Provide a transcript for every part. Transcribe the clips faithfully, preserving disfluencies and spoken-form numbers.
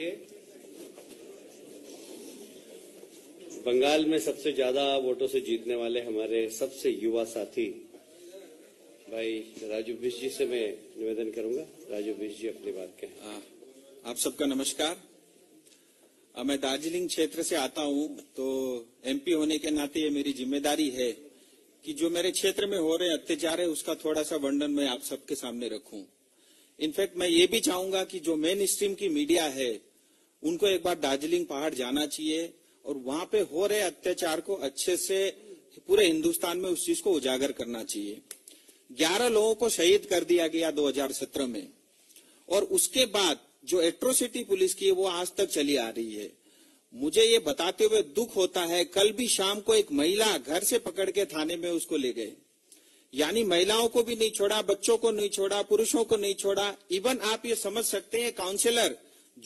देखिए, बंगाल में सबसे ज्यादा वोटों से जीतने वाले हमारे सबसे युवा साथी भाई राजू बिश जी से मैं निवेदन करूंगा। राजू बिश जी अपनी बात कहें। आप सबका नमस्कार। मैं दार्जिलिंग क्षेत्र से आता हूं, तो एमपी होने के नाते ये मेरी जिम्मेदारी है कि जो मेरे क्षेत्र में हो रहे अत्याचार है उसका थोड़ा सा वर्णन मैं आप सबके सामने रखूं। इनफैक्ट मैं ये भी चाहूंगा कि जो मेन स्ट्रीम की मीडिया है उनको एक बार दार्जिलिंग पहाड़ जाना चाहिए और वहां पे हो रहे अत्याचार को अच्छे से पूरे हिंदुस्तान में उस चीज को उजागर करना चाहिए। ग्यारह लोगों को शहीद कर दिया गया दो हज़ार सत्रह में, और उसके बाद जो एट्रोसिटी पुलिस की है वो आज तक चली आ रही है। मुझे ये बताते हुए दुख होता है, कल भी शाम को एक महिला घर से पकड़ के थाने में उसको ले गए। यानी महिलाओं को भी नहीं छोड़ा, बच्चों को नहीं छोड़ा, पुरुषों को नहीं छोड़ा। इवन आप ये समझ सकते हैं काउंसिलर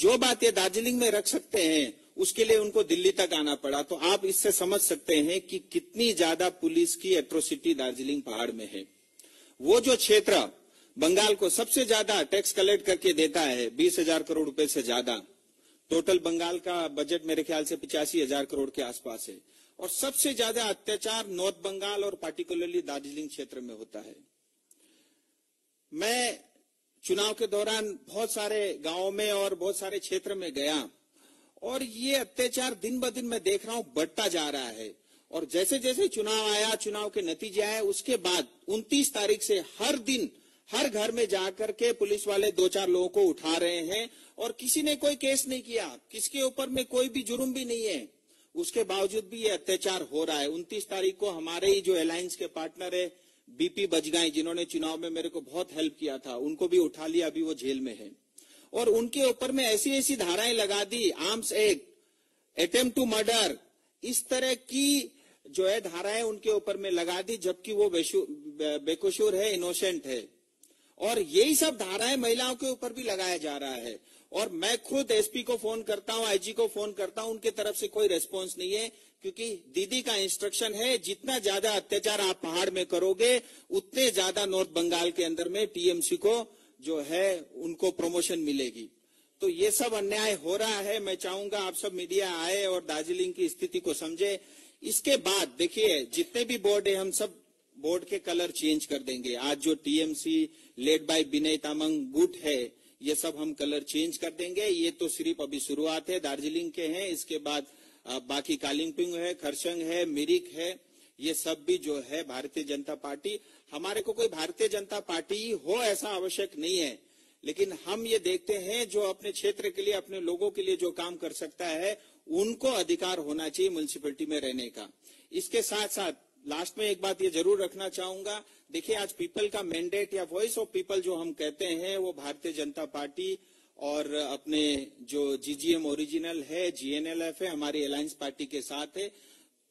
जो बातें दार्जिलिंग में रख सकते हैं उसके लिए उनको दिल्ली तक आना पड़ा। तो आप इससे समझ सकते हैं कि कितनी ज्यादा पुलिस की एट्रोसिटी दार्जिलिंग पहाड़ में है। वो जो क्षेत्र बंगाल को सबसे ज्यादा टैक्स कलेक्ट करके देता है, बीस हजार करोड़ रुपए से ज्यादा, टोटल बंगाल का बजट मेरे ख्याल से पिचासी हजार करोड़ के आसपास है, और सबसे ज्यादा अत्याचार नॉर्थ बंगाल और पार्टिकुलरली दार्जिलिंग क्षेत्र में होता है। मैं चुनाव के दौरान बहुत सारे गांवों में और बहुत सारे क्षेत्र में गया, और ये अत्याचार दिन ब दिन मैं देख रहा हूं बढ़ता जा रहा है। और जैसे जैसे चुनाव आया, चुनाव के नतीजे आए, उसके बाद उनतीस तारीख से हर दिन हर घर में जाकर के पुलिस वाले दो चार लोगों को उठा रहे हैं, और किसी ने कोई केस नहीं किया, किसके ऊपर में कोई भी जुर्म भी नहीं है, उसके बावजूद भी ये अत्याचार हो रहा है। उनतीस तारीख को हमारे ही जो अलायंस के पार्टनर है बीपी बजगाई, जिन्होंने चुनाव में मेरे को बहुत हेल्प किया था, उनको भी उठा लिया, अभी वो जेल में है। और उनके ऊपर में ऐसी ऐसी धाराएं लगा दी, arms act, attempt to murder, इस तरह की जो है धाराएं उनके ऊपर में लगा दी, जबकि वो बेकसूर है, इनोसेंट है। और यही सब धाराएं महिलाओं के ऊपर भी लगाया जा रहा है। और मैं खुद एसपी को फोन करता हूं, आईजी को फोन करता हूं, उनके तरफ से कोई रेस्पॉन्स नहीं है, क्योंकि दीदी का इंस्ट्रक्शन है जितना ज्यादा अत्याचार आप पहाड़ में करोगे उतने ज्यादा नॉर्थ बंगाल के अंदर में टीएमसी को जो है उनको प्रमोशन मिलेगी। तो ये सब अन्याय हो रहा है। मैं चाहूंगा आप सब मीडिया आए और दार्जिलिंग की स्थिति को समझे। इसके बाद देखिए जितने भी बोर्ड है हम सब बोर्ड के कलर चेंज कर देंगे। आज जो TMC led by Binay Tamang गुट है ये सब हम कलर चेंज कर देंगे। ये तो सिर्फ अभी शुरुआत है, दार्जिलिंग के हैं, इसके बाद बाकी कालिम्पोंग है, खरचंग है, मिरिक है, ये सब भी जो है भारतीय जनता पार्टी। हमारे को कोई भारतीय जनता पार्टी हो ऐसा आवश्यक नहीं है, लेकिन हम ये देखते हैं जो अपने क्षेत्र के लिए, अपने लोगों के लिए जो काम कर सकता है उनको अधिकार होना चाहिए म्युनिसिपैलिटी में रहने का। इसके साथ साथ लास्ट में एक बात ये जरूर रखना चाहूंगा, देखिए आज पीपल का मैंडेट या वॉइस ऑफ पीपल जो हम कहते हैं वो भारतीय जनता पार्टी और अपने जो जीजीएम ओरिजिनल है, जीएनएलएफ है, हमारी अलायंस पार्टी के साथ है।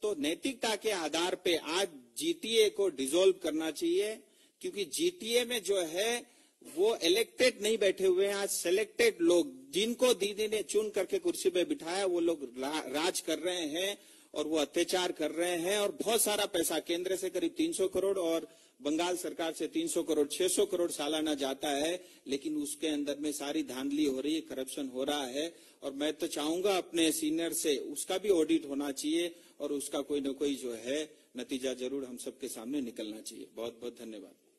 तो नैतिकता के आधार पे आज जीटीए को डिसॉल्व करना चाहिए, क्योंकि जीटीए में जो है वो इलेक्टेड नहीं बैठे हुए हैं, आज सेलेक्टेड लोग जिनको दीदी ने चुन करके कुर्सी पे बिठाया वो लोग रा, राज कर रहे हैं और वो अत्याचार कर रहे हैं। और बहुत सारा पैसा केंद्र से करीब तीन सौ करोड़ और बंगाल सरकार से तीन सौ करोड़, छह सौ करोड़ सालाना जाता है, लेकिन उसके अंदर में सारी धांधली हो रही है, करप्शन हो रहा है। और मैं तो चाहूंगा अपने सीनियर से उसका भी ऑडिट होना चाहिए और उसका कोई न कोई जो है नतीजा जरूर हम सबके सामने निकलना चाहिए। बहुत बहुत धन्यवाद।